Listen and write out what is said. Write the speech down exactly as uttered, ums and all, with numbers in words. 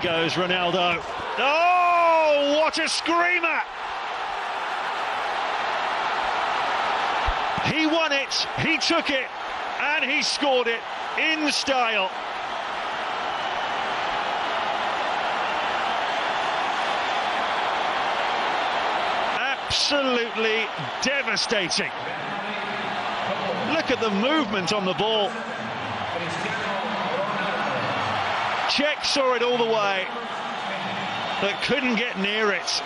Here goes Ronaldo. Oh, what a screamer! He won it, he took it, and he scored it in style. Absolutely devastating. Look at the movement on the ball. Czech saw it all the way, but couldn't get near it.